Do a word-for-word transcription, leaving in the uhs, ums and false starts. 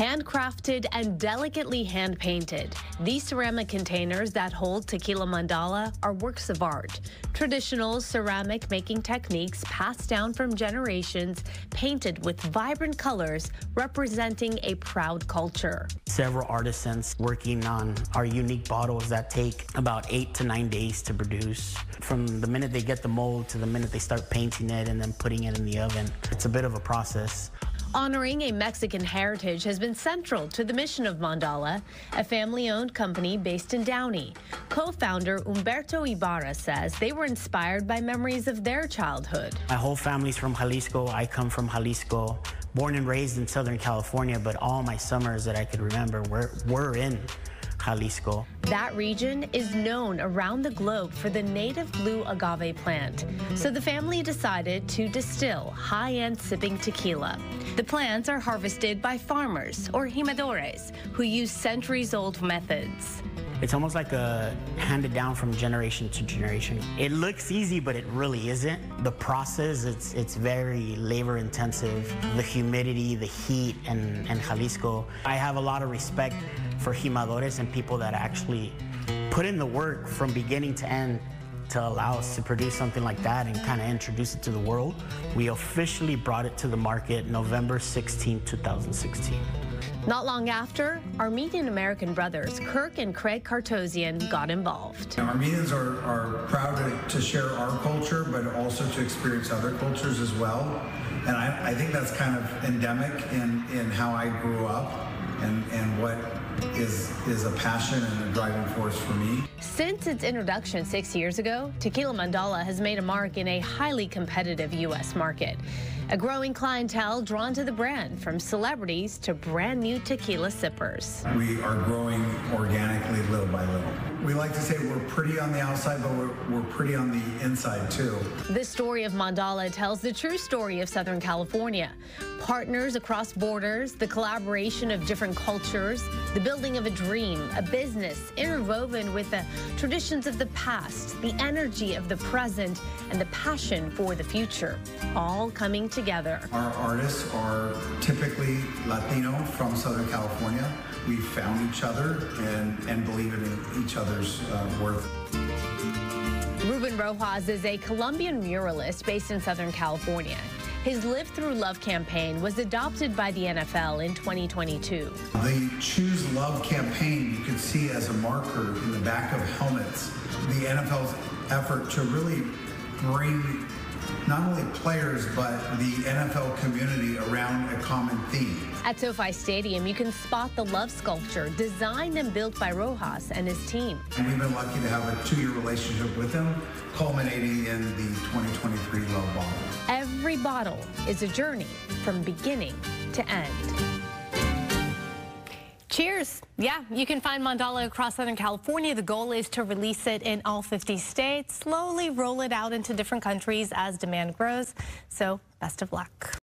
Handcrafted and delicately hand-painted, these ceramic containers that hold tequila mandala are works of art. Traditional ceramic making techniques passed down from generations, painted with vibrant colors, representing a proud culture. Several artisans working on our unique bottles that take about eight to nine days to produce. From the minute they get the mold to the minute they start painting it and then putting it in the oven, it's a bit of a process. Honoring a Mexican heritage has been central to the mission of Mandala, a family-owned company based in Downey. Co-founder Humberto Ibarra says they were inspired by memories of their childhood. My whole family's from Jalisco. I come from Jalisco, born and raised in Southern California, but all my summers that I could remember were, were in Jalisco. That region is known around the globe for the native blue agave plant, so the family decided to distill high-end sipping tequila. The plants are harvested by farmers, or jimadores, who use centuries-old methods. It's almost like a handed down from generation to generation. It looks easy, but it really isn't. The process, it's, it's very labor intensive. The humidity, the heat, and, and Jalisco. I have a lot of respect for jimadores and people that actually put in the work from beginning to end to allow us to produce something like that and kind of introduce it to the world. We officially brought it to the market November sixteenth, two thousand sixteen. Not long after, Armenian-American brothers Kirk and Craig Cartosian got involved. Armenians are, are proud to, to share our culture, but also to experience other cultures as well. And I, I think that's kind of endemic in, in how I grew up and, and what is, is a passion and a driving force for me. Since its introduction six years ago, Tequila Mandala has made a mark in a highly competitive U S market. A growing clientele drawn to the brand, from celebrities to brand new tequila sippers. We are growing organically little by little. We like to say we're pretty on the outside, but we're, we're pretty on the inside too. This story of Mandala tells the true story of Southern California. Partners across borders, the collaboration of different cultures, the building of a dream, a business interwoven with the traditions of the past, the energy of the present, and the passion for the future, all coming together. Together. Our artists are typically Latino from Southern California. We found each other and, and believe in each other's uh, worth. Ruben Rojas is a Colombian muralist based in Southern California. His Live Through Love campaign was adopted by the N F L in twenty twenty-two. The Choose Love campaign you can see as a marker in the back of helmets. The N F L's effort to really bring not only players, but the N F L community around a common theme. At SoFi Stadium, you can spot the love sculpture designed and built by Rojas and his team. And we've been lucky to have a two-year relationship with them, culminating in the twenty twenty-three Love Bottle. Every bottle is a journey from beginning to end. Cheers. Yeah, you can find Mandala across Southern California. The goal is to release it in all fifty states, slowly roll it out into different countries as demand grows. So, best of luck.